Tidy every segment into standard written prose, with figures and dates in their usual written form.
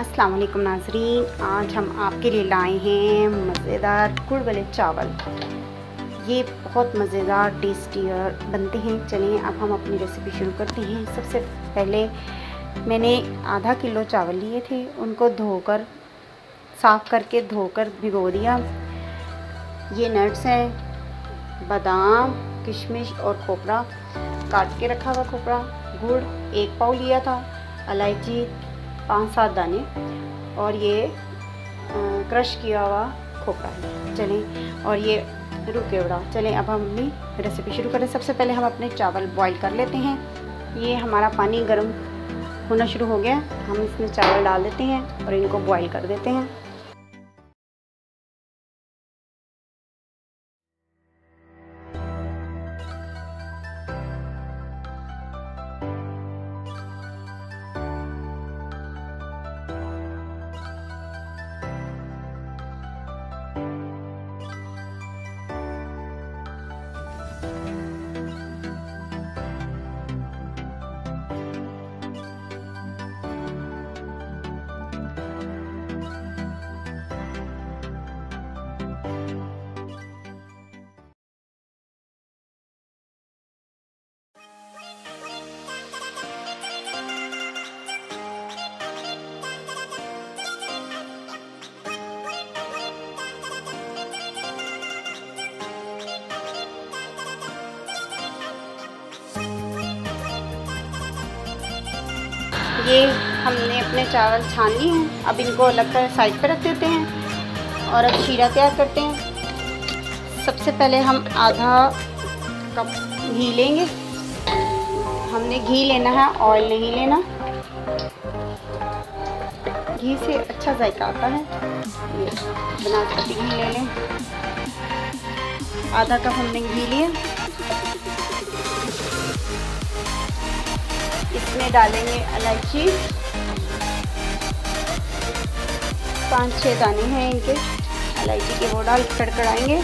अस्सलाम वालेकुम नाजरीन, आज हम आपके लिए लाए हैं मज़ेदार गुड़ वाले चावल। ये बहुत मज़ेदार टेस्टी बनते हैं। चलिए अब हम अपनी रेसिपी शुरू करते हैं। सबसे पहले मैंने आधा किलो चावल लिए थे, उनको धोकर साफ़ करके धोकर भिगो दिया। ये नट्स हैं, बादाम, किशमिश और खोपरा काट के रखा हुआ खोपरा, गुड़ 1 पाव लिया था, इलायची 5-7 दाने और ये क्रश किया हुआ खोपरा है। चलें और ये रुके उड़ा। चलें अब हम अपनी रेसिपी शुरू करें। सबसे पहले हम अपने चावल बॉईल कर लेते हैं। ये हमारा पानी गर्म होना शुरू हो गया, हम इसमें चावल डाल देते हैं और इनको बॉईल कर देते हैं। ये हमने अपने चावल छान लिए हैं, अब इनको अलग कर साइड पर रख देते हैं और अब शीरा तैयार करते हैं। सबसे पहले हम आधा कप घी लेंगे, हमने घी लेना है, ऑयल नहीं लेना। घी से अच्छा जायका आता है। ये बनास्पति घी ले लें, आधा कप हमने घी लिया। इसमें डालेंगे इलायची, 5-6 दाने हैं इनके इलायची के, वो डाल कड़कड़ाएंगे।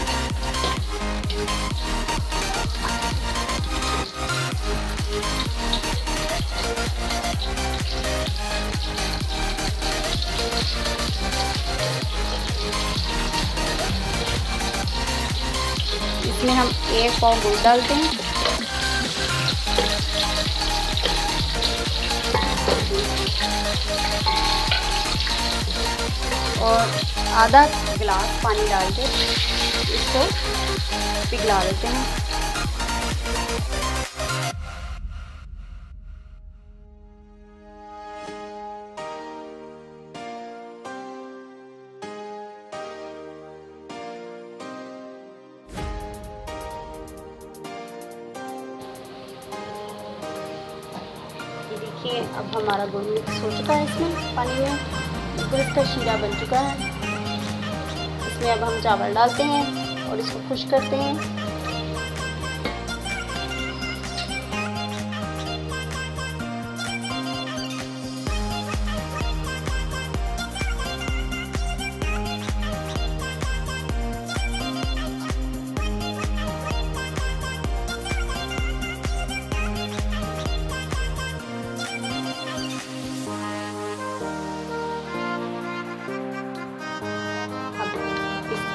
इसमें हम 1 पाव गुड़ डालते हैं। और आधा गिलास पानी डाल के इसको पिघला देते हैं। ये देखिए अब हमारा गुड़ मिक्स हो चुका है इसमें पानी में, बिल्कुल इसका शीरा बन चुका है। इसमें अब हम चावल डालते हैं और इसको खुश करते हैं।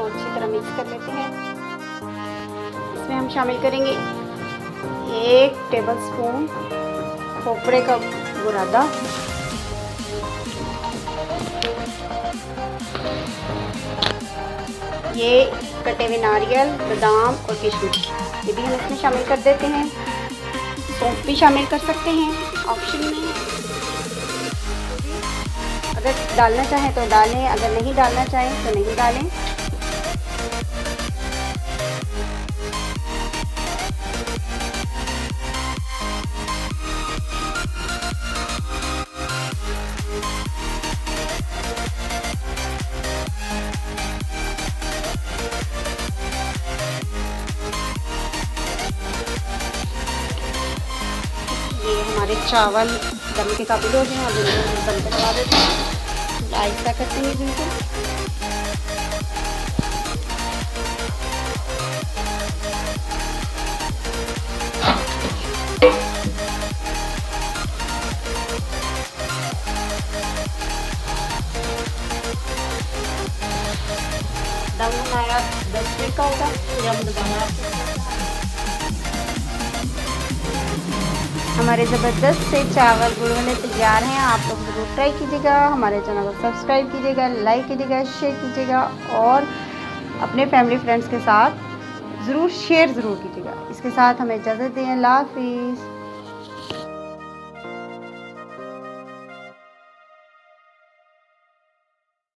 अच्छी तरह मिक्स कर लेते हैं। इसमें हम शामिल करेंगे 1 टेबलस्पून खोपरे का बुरादा, 1 कटे हुए नारियल, बादाम और किशमिश, ये भी हम इसमें शामिल कर देते हैं। सौंफ भी शामिल कर सकते हैं, ऑप्शन में, अगर डालना चाहें तो डालें, अगर नहीं डालना चाहें तो नहीं डालें। चावल दम के काबिल हो गए हैं, अब इनको दम पे लगा देते हैं, आहिस्ता करते हैं जिनको। इसका होगा, फिर हम दोबारा। हमारे ज़बरदस्त से चावल गुड़ वाले तैयार हैं। आप लोग ज़रूर ट्राई कीजिएगा, हमारे चैनल को सब्सक्राइब कीजिएगा, लाइक कीजिएगा, शेयर कीजिएगा और अपने फैमिली फ्रेंड्स के साथ ज़रूर शेयर कीजिएगा। इसके साथ हमें इजाज़त दें। अल्लाह हाफिज़।